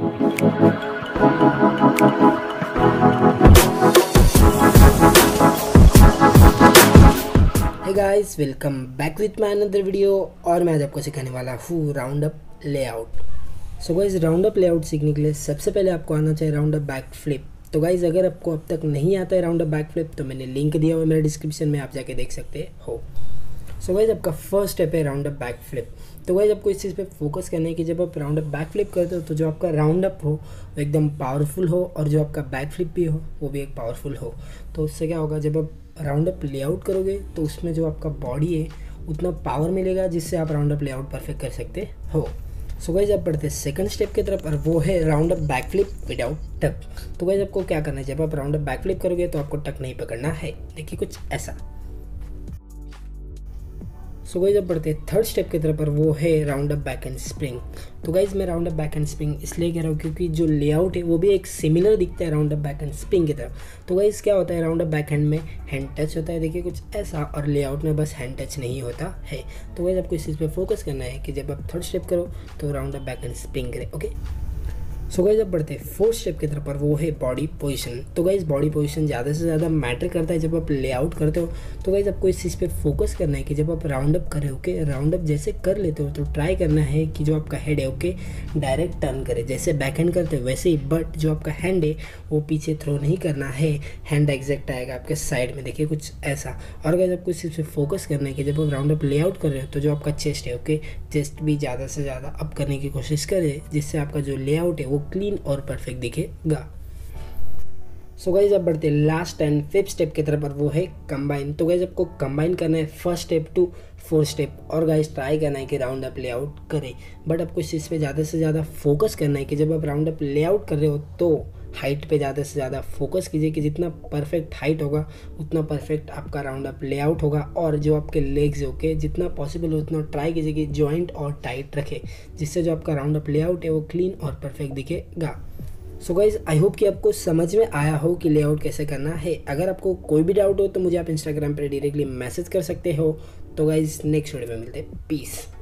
Hey guys, welcome back with my another video और मैं आज आपको सिखाने वाला हूँ roundup layout. So guys, roundup layout सीखने के लिए सबसे पहले आपको आना चाहिए राउंडअप बैक फ्लिप। तो गाइज, अगर आपको अब तक नहीं आता है राउंडअप बैक फ्लिप तो मैंने लिंक दिया हुआ है मेरे डिस्क्रिप्शन में, आप जाके देख सकते हो। सो गाइज, आपका फर्स्ट स्टेप है राउंडअप बैक फ्लिप। तो गाइज, आपको इस चीज़ पे फोकस करना है कि जब आप राउंडअप बैक फ्लिप करते हो तो जो आपका राउंडअप हो वो एकदम पावरफुल हो और जो आपका बैक फ्लिप भी हो वो भी एक पावरफुल हो। तो उससे क्या होगा, जब आप राउंडअप लेआउट करोगे तो उसमें जो आपका बॉडी है उतना पावर मिलेगा जिससे आप राउंडअप लेआउट परफेक्ट कर सकते हो। सो गाइज, आप बढ़ते हैं सेकंड स्टेप की तरफ और वो है राउंडअप बैक फ्लिप विदाउट टक। तो गाइज, आपको क्या करना है, जब आप राउंडअप बैक फ्लिप करोगे तो आपको टक नहीं पकड़ना है। देखिए कुछ ऐसा। सो गाइज, आप बढ़ते हैं थर्ड स्टेप की तरफ और वो है राउंडअप बैक एंड स्प्रिंग। तो गाइज, मैं राउंडअप बैक एंड स्प्रिंग इसलिए कह रहा हूँ क्योंकि जो लेआउट है वो भी एक सिमिलर दिखता है राउंडअप बैक एंड स्प्रिंग की तरफ। तो गाइज, क्या होता है, राउंडअप बैक हैंड में हैंड टच होता है, देखिए कुछ ऐसा, और लेआउट में बस हैंड टच नहीं होता है। तो गाइज, आपको इस चीज़ पर फोकस करना है कि जब आप थर्ड स्टेप करो तो राउंडअप बैक एंड स्प्रिंग करें। ओके। सो गाइज, अब बढ़ते हैं फोर्थ स्टेप की तरफ पर वो है बॉडी पोजीशन। तो गाइज, बॉडी पोजीशन ज़्यादा से ज़्यादा मैटर करता है जब आप लेआउट करते हो। तो गाइज, आपको इस चीज़ पे फोकस करना है कि जब आप राउंडअप कर रहे हो के राउंडअप जैसे कर लेते हो तो ट्राई करना है कि जो आपका हेड है ओके डायरेक्ट टर्न करे, जैसे बैक हैंड करते हो वैसे ही, बट जो आपका हैंड है वो पीछे थ्रो नहीं करना है, हैंड एग्जैक्ट आएगा आपके साइड में, देखिए कुछ ऐसा। और गाइज, आपको इस चीज़ पर फोकस करना है कि जब आप राउंडअप लेआउट कर रहे हो तो जो आपका चेस्ट है ओके चेस्ट भी ज़्यादा से ज़्यादा अप करने की कोशिश करें, जिससे आपका जो लेआउट है वो क्लीन और परफेक्ट दिखेगा। सो गाइज, अब बढ़ते हैं लास्ट एंड फिफ्थ स्टेप की तरफ और वो है कंबाइन। तो गाइज, आपको कंबाइन करना है first step to fourth step, और गाइज ट्राई करना है कि राउंड अप लेआउट करें, बट आपको इस चीज़ पे ज़्यादा से ज़्यादा फोकस करना है कि जब आप राउंड अप लेआउट कर रहे हो तो हाइट पे ज़्यादा से ज़्यादा फोकस कीजिए कि जितना परफेक्ट हाइट होगा उतना परफेक्ट आपका राउंड अप लेआउट होगा। और जो आपके लेग्स ओके जितना पॉसिबल हो उतना ट्राई कीजिए कि जॉइंट और टाइट रखें, जिससे जो आपका राउंड अप लेआउट है वो क्लीन और परफेक्ट दिखेगा। सो गाइज, आई होप कि आपको समझ में आया हो कि लेआउट कैसे करना है। अगर आपको कोई भी डाउट हो तो मुझे आप इंस्टाग्राम पर डायरेक्टली मैसेज कर सकते हो। तो गाइज, नेक्स्ट वीडियो में मिलते हैं। पीस।